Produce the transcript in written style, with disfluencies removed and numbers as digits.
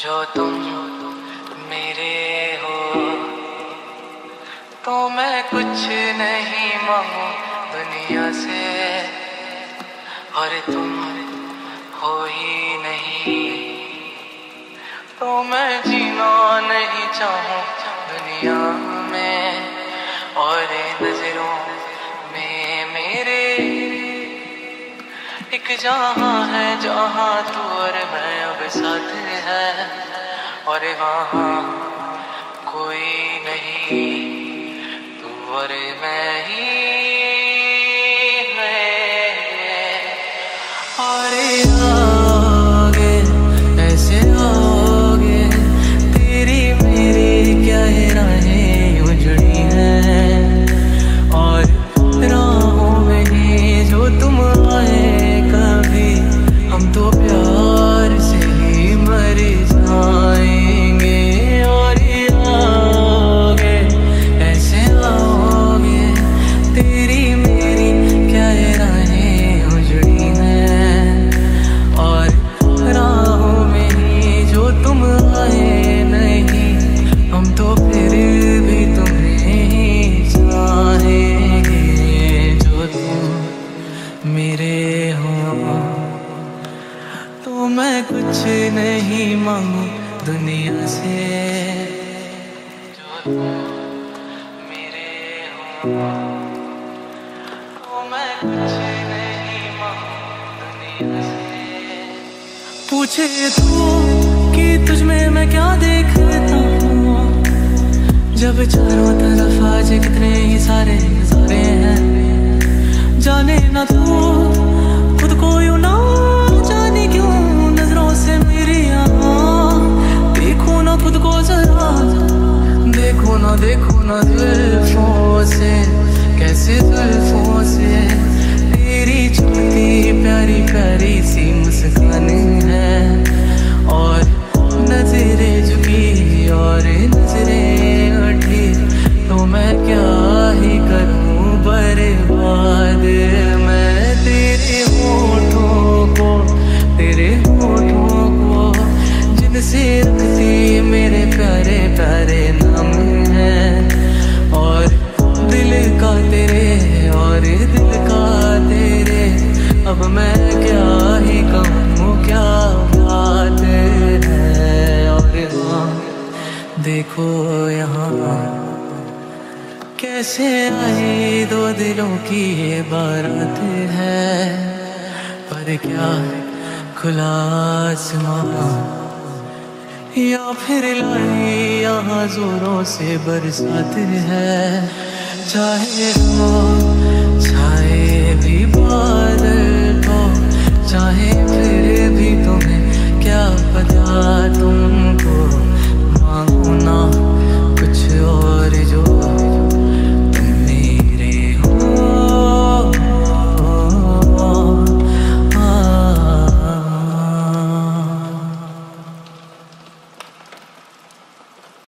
जो तुम मेरे हो तो मैं कुछ नहीं मांगू दुनिया से, और तुम हो ही नहीं तो मैं जीना नहीं चाहूँ दुनिया में। और नजरों में मेरे एक जहाँ है जहाँ तू और मैं अब साथ है, और वहाँ कोई नहीं तू और मैं ही है। और आगे ऐसे होगे तेरी मेरी क्या है राहें यूं जुड़ी हैं, और राहों में ही जो तुम आए कभी हम तो प्यार से ही मर जाएंगे। और आओगे ऐसे आओगे तेरी मेरी क्या राहें उजड़ी हैं, और राहों में ही जो तुम आए नहीं हम तो फिर भी तुम्हें ही चाहेंगे। जो तुम मेरे तो मैं कुछ नहीं मांगू दुनिया से, जो तुम मेरे हो तो मैं कुछ नहीं मांगू दुनिया से। पूछे तू कि तुझमें मैं क्या देखता हूँ, जब चारों तरफ आज कितने ही सारे नजारे हैं। जाने ना तू खुद को यूं ना देखो ना जुल्फों से कैसे जुल्फों से तेरी छुपती प्यारी प्यारी सी मुस्कान है, और नजरें झुकी और नजरें उठी तो मैं क्या ही करूं बर्बाद मैं। तेरे होठों को जिनसे रखती मेरे प्यारे प्यारे अब मैं क्या ही कहूँ क्या बात है। और हाँ देखो यहाँ कैसे आई दो दिलों की ये बारात है, पर क्या खुला आसमां या फिर लाई यहाँ जोरों से बरसात है। चाहे हो